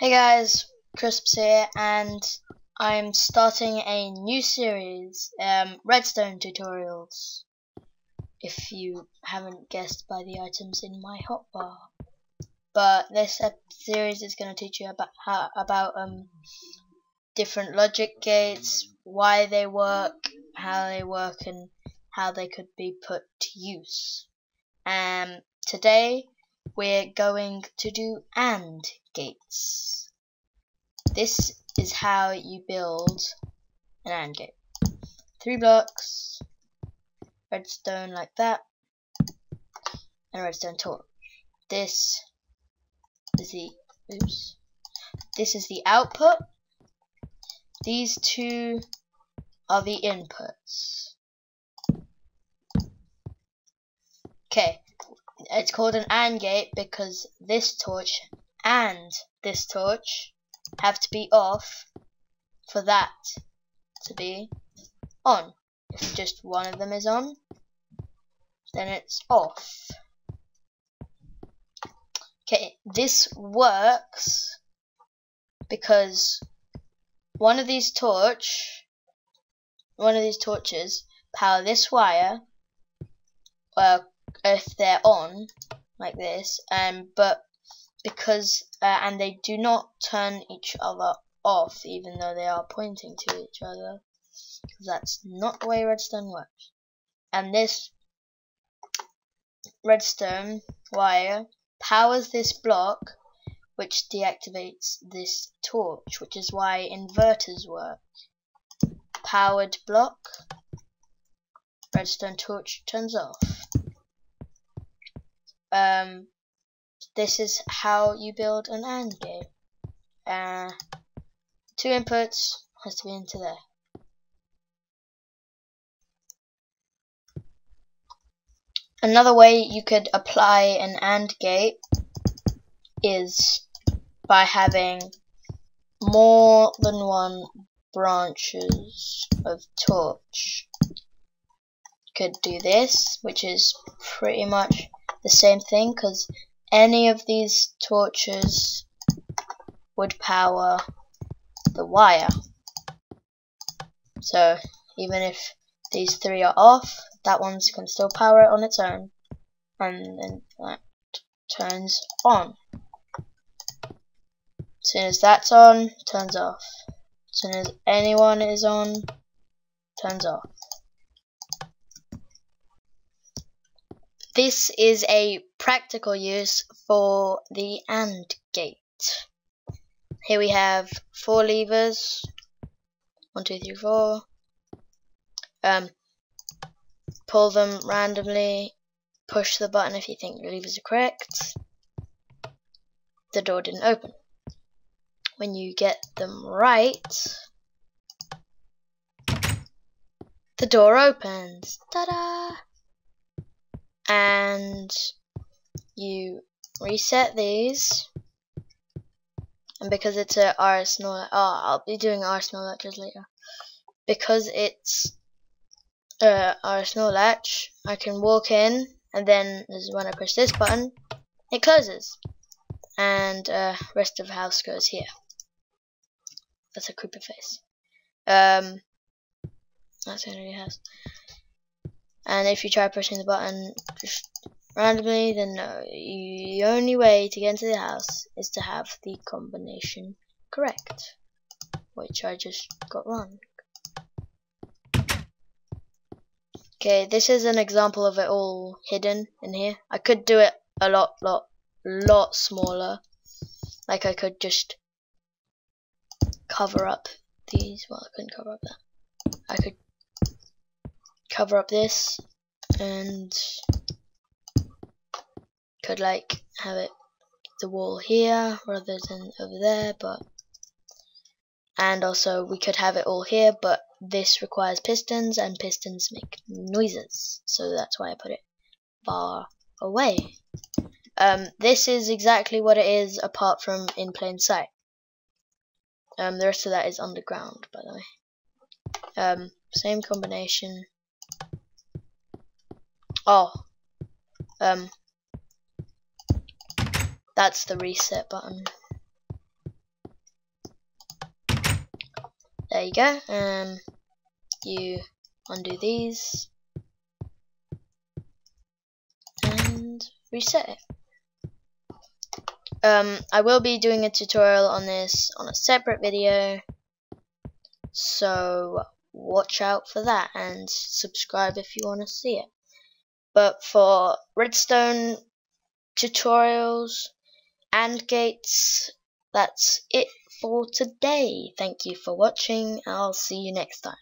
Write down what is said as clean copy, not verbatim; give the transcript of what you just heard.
Hey guys, Crisps here, and I'm starting a new series, redstone tutorials, if you haven't guessed by the items in my hotbar. But this series is going to teach you about different logic gates, why they work, how they work, and how they could be put to use. Today we're going to do AND gates. This is how you build an AND gate. 3 blocks, redstone like that, and a redstone torch. This is the output. These two are the inputs. Okay, it's called an AND gate because this torch and this torch have to be off for that to be on. If just one of them is on, then it's off. Okay, this works because one of these torches power this wire if they're on like this, but because and they do not turn each other off, even though they are pointing to each other, because that's not the way redstone works. And this redstone wire powers this block, which deactivates this torch, which is why inverters work. Powered block, redstone torch turns off. This is how you build an AND gate. 2 inputs has to be into there. Another way you could apply an AND gate is by having more than one branches of torch. You could do this, which is pretty much the same thing, because any of these torches would power the wire. So even if these 3 are off, that one can still power it on its own, and then that turns on. As soon as that's on, turns off. As soon as anyone is on, turns off. This is a practical use for the AND gate. Here we have 4 levers. 1, 2, 3, 4. Pull them randomly. Push the button if you think the levers are correct. The door didn't open. When you get them right, the door opens. Ta-da! And you reset these, and because it's a RS NOR latch, I'll be doing RS NOR latches later. Because it's a RS NOR latch, I can walk in, and then this is when I push this button, it closes, and rest of the house goes here. That's a creepy face. That's the only house. And if you try pushing the button randomly, then no. The only way to get into the house is to have the combination correct, which I just got wrong. Okay, this is an example of it all hidden in here. I could do it a lot smaller. Like I could just cover up these. Well, I couldn't cover up that. I could cover up this and could like have it the wall here rather than over there, but and also we could have it all here, but this requires pistons, and pistons make noises, so that's why I put it far away. This is exactly what it is, apart from in plain sight. The rest of that is underground, by the way. Same combination. That's the reset button. There you go. You undo these and reset it. I will be doing a tutorial on this on a separate video, so watch out for that and subscribe if you want to see it. But for redstone tutorials and gates, that's it for today. Thank you for watching. I'll see you next time.